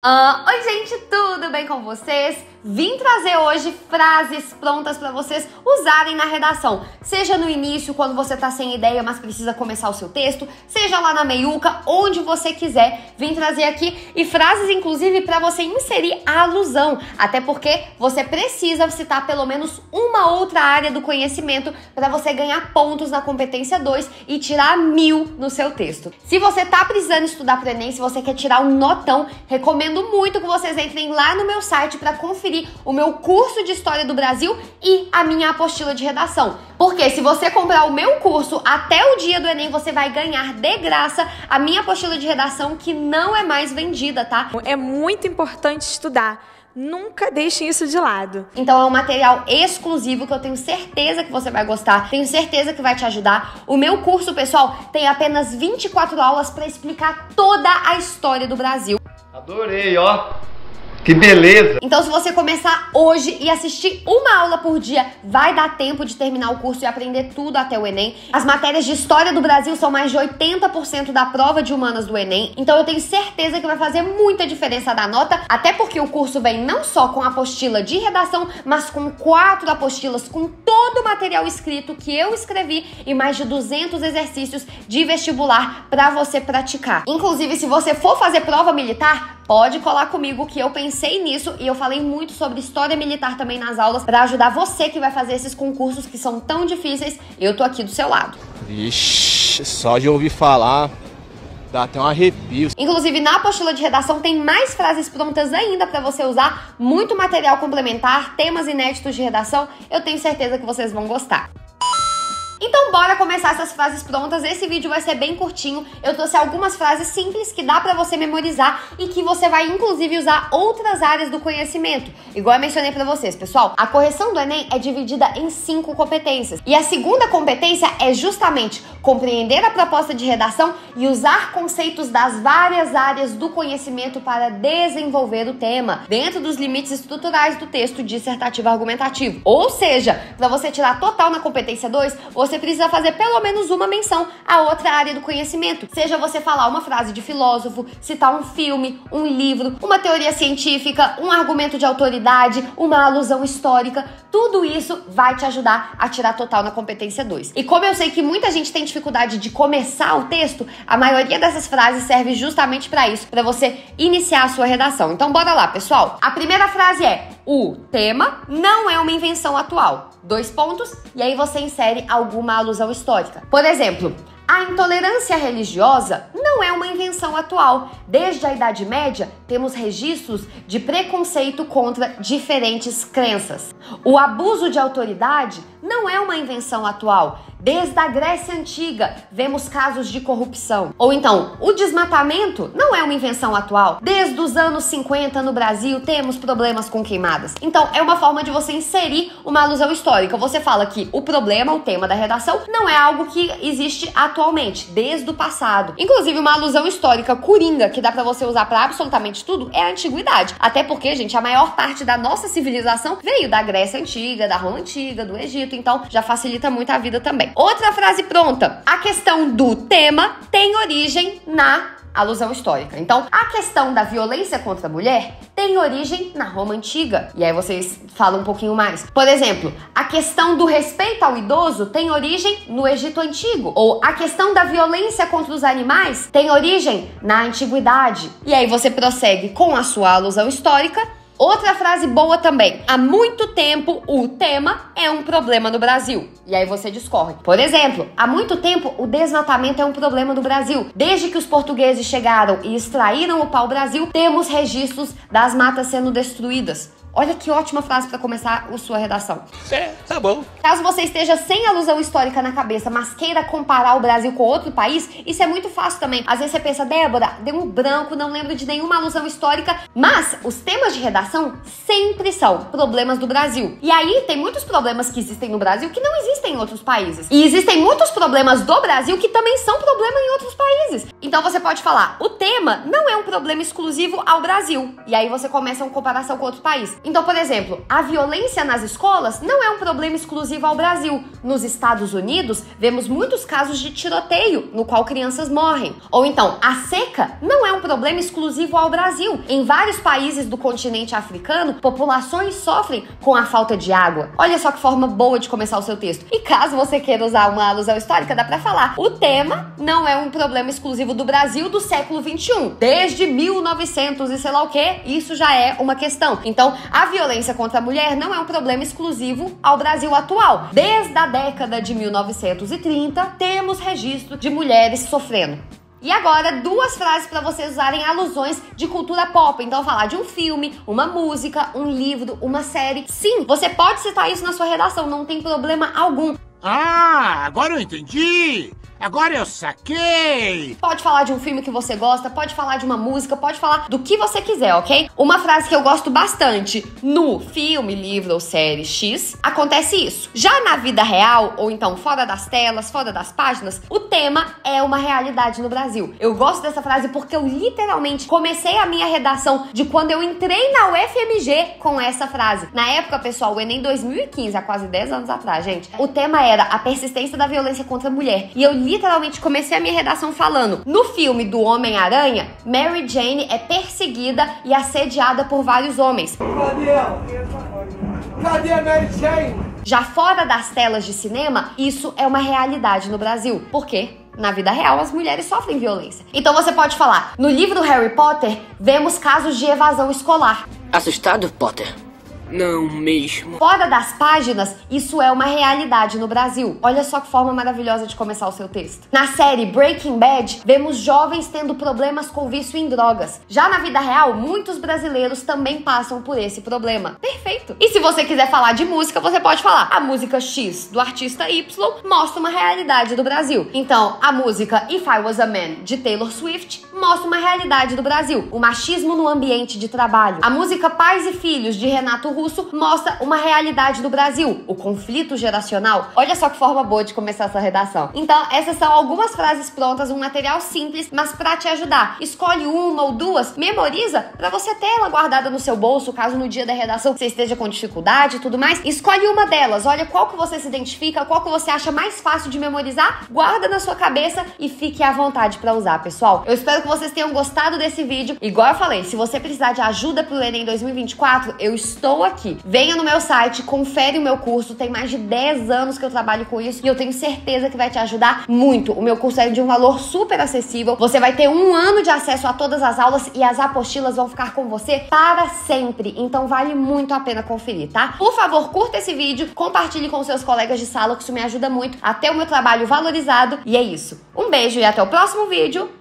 Oi gente, tudo bem com vocês? Vim trazer hoje frases prontas para vocês usarem na redação. Seja no início, quando você tá sem ideia, mas precisa começar o seu texto, seja lá na meiuca, onde você quiser. Vim trazer aqui e frases, inclusive, para você inserir a alusão. Até porque você precisa citar pelo menos uma outra área do conhecimento para você ganhar pontos na competência 2 e tirar 1000 no seu texto. Se você tá precisando estudar pro Enem, se você quer tirar um notão, recomendo muito que vocês entrem lá no meu site para conferir o meu curso de História do Brasil e a minha apostila de redação. Porque se você comprar o meu curso até o dia do Enem, você vai ganhar de graça a minha apostila de redação, que não é mais vendida, tá? É muito importante estudar. Nunca deixem isso de lado. Então é um material exclusivo que eu tenho certeza que você vai gostar, tenho certeza que vai te ajudar. O meu curso, pessoal, tem apenas 24 aulas para explicar toda a história do Brasil. Adorei, ó! Que beleza! Então se você começar hoje e assistir uma aula por dia, vai dar tempo de terminar o curso e aprender tudo até o Enem. As matérias de História do Brasil são mais de 80% da prova de humanas do Enem, então eu tenho certeza que vai fazer muita diferença da nota, até porque o curso vem não só com a apostila de redação, mas com 4 apostilas, com todo o material escrito que eu escrevi e mais de 200 exercícios de vestibular pra você praticar. Inclusive, se você for fazer prova militar, pode colar comigo que eu pensei nisso e eu falei muito sobre história militar também nas aulas pra ajudar você que vai fazer esses concursos que são tão difíceis. Eu tô aqui do seu lado. Ixi, só de ouvir falar dá até um arrepio. Inclusive, na apostila de redação tem mais frases prontas ainda pra você usar, muito material complementar, temas inéditos de redação. Eu tenho certeza que vocês vão gostar. Então bora começar essas frases prontas, esse vídeo vai ser bem curtinho, eu trouxe algumas frases simples que dá pra você memorizar e que você vai inclusive usar outras áreas do conhecimento. Igual eu mencionei pra vocês, pessoal, a correção do Enem é dividida em 5 competências. E a segunda competência é justamente compreender a proposta de redação e usar conceitos das várias áreas do conhecimento para desenvolver o tema, dentro dos limites estruturais do texto dissertativo argumentativo. Ou seja, pra você tirar total na competência 2, você precisa fazer pelo menos uma menção a outra área do conhecimento. Seja você falar uma frase de filósofo, citar um filme, um livro, uma teoria científica, um argumento de autoridade, uma alusão histórica, tudo isso vai te ajudar a tirar total na competência 2. E como eu sei que muita gente tem dificuldade de começar o texto, a maioria dessas frases serve justamente para isso, para você iniciar a sua redação. Então bora lá, pessoal. A primeira frase é: o tema não é uma invenção atual. 2 pontos, e aí você insere alguma alusão histórica. Por exemplo, a intolerância religiosa não é uma invenção atual. Desde a Idade Média, temos registros de preconceito contra diferentes crenças. O abuso de autoridade não é uma invenção atual. Desde a Grécia Antiga, vemos casos de corrupção. Ou então, o desmatamento não é uma invenção atual. Desde os anos 50 no Brasil, temos problemas com queimadas. Então, é uma forma de você inserir uma alusão histórica. Você fala que o problema, o tema da redação, não é algo que existe atualmente, desde o passado. Inclusive, uma alusão histórica coringa, que dá pra você usar pra absolutamente tudo, é a antiguidade. Até porque, gente, a maior parte da nossa civilização veio da Grécia Antiga, da Roma Antiga, do Egito, então já facilita muito a vida também. Outra frase pronta: a questão do tema tem origem na alusão histórica. Então, a questão da violência contra a mulher tem origem na Roma Antiga. E aí vocês falam um pouquinho mais. Por exemplo, a questão do respeito ao idoso tem origem no Egito Antigo. Ou a questão da violência contra os animais tem origem na Antiguidade. E aí você prossegue com a sua alusão histórica. Outra frase boa também: há muito tempo o tema é um problema no Brasil. E aí você discorre. Por exemplo, há muito tempo o desmatamento é um problema no Brasil. Desde que os portugueses chegaram e extraíram o pau-brasil, temos registros das matas sendo destruídas. Olha que ótima frase para começar a sua redação. É, tá bom. Caso você esteja sem alusão histórica na cabeça, mas queira comparar o Brasil com outro país, isso é muito fácil também. Às vezes você pensa: Débora, deu um branco, não lembro de nenhuma alusão histórica. Mas os temas de redação sempre são problemas do Brasil. E aí tem muitos problemas que existem no Brasil que não existem em outros países. E existem muitos problemas do Brasil que também são problema em outros países. Então você pode falar: o tema não é um problema exclusivo ao Brasil. E aí você começa uma comparação com outro país. Então, por exemplo, a violência nas escolas não é um problema exclusivo ao Brasil. Nos Estados Unidos, vemos muitos casos de tiroteio, no qual crianças morrem. Ou então, a seca não é um problema exclusivo ao Brasil. Em vários países do continente africano, populações sofrem com a falta de água. Olha só que forma boa de começar o seu texto. E caso você queira usar uma alusão histórica, dá pra falar: o tema não é um problema exclusivo do Brasil do século XXI. Desde 1900 e sei lá o quê, isso já é uma questão. Então, a violência contra a mulher não é um problema exclusivo ao Brasil atual. Desde a década de 1930, temos registro de mulheres sofrendo. E agora, duas frases para vocês usarem alusões de cultura pop. Então, falar de um filme, uma música, um livro, uma série. Sim, você pode citar isso na sua redação, não tem problema algum. Ah, agora eu entendi! Agora eu saquei! Pode falar de um filme que você gosta, pode falar de uma música, pode falar do que você quiser, ok? Uma frase que eu gosto bastante no filme, livro ou série X, acontece isso. Já na vida real, ou então fora das telas, fora das páginas, o tema é uma realidade no Brasil. Eu gosto dessa frase porque eu literalmente comecei a minha redação de quando eu entrei na UFMG com essa frase. Na época, pessoal, o Enem 2015, há quase 10 anos atrás, gente, o tema era a persistência da violência contra a mulher. E eu literalmente comecei a minha redação falando: no filme do Homem-Aranha, Mary Jane é perseguida e assediada por vários homens. Cadê a Mary Jane? Já fora das telas de cinema, isso é uma realidade no Brasil. Por quê? Na vida real, as mulheres sofrem violência. Então você pode falar: no livro Harry Potter, vemos casos de evasão escolar. Assustado, Potter? Não mesmo. Fora das páginas, isso é uma realidade no Brasil. Olha só que forma maravilhosa de começar o seu texto. Na série Breaking Bad, vemos jovens tendo problemas com vício em drogas. Já na vida real, muitos brasileiros também passam por esse problema. Perfeito! E se você quiser falar de música, você pode falar: a música X do artista Y mostra uma realidade do Brasil. Então, a música If I Was a Man, de Taylor Swift, mostra uma realidade do Brasil. O machismo no ambiente de trabalho. A música Pais e Filhos, de Renato Russo, mostra uma realidade do Brasil, o conflito geracional. Olha só que forma boa de começar essa redação. Então, essas são algumas frases prontas, um material simples, mas pra te ajudar. Escolhe uma ou duas, memoriza, pra você ter ela guardada no seu bolso, caso no dia da redação você esteja com dificuldade e tudo mais. Escolhe uma delas, olha qual que você se identifica, qual que você acha mais fácil de memorizar, guarda na sua cabeça e fique à vontade pra usar, pessoal. Eu espero que vocês tenham gostado desse vídeo. Igual eu falei, se você precisar de ajuda pro Enem 2024, eu estou aqui. Venha no meu site, confere o meu curso, tem mais de 10 anos que eu trabalho com isso e eu tenho certeza que vai te ajudar muito. O meu curso é de um valor super acessível, você vai ter um ano de acesso a todas as aulas e as apostilas vão ficar com você para sempre, então vale muito a pena conferir, tá? Por favor, curta esse vídeo, compartilhe com seus colegas de sala, que isso me ajuda muito a ter o meu trabalho valorizado, e é isso. Um beijo e até o próximo vídeo.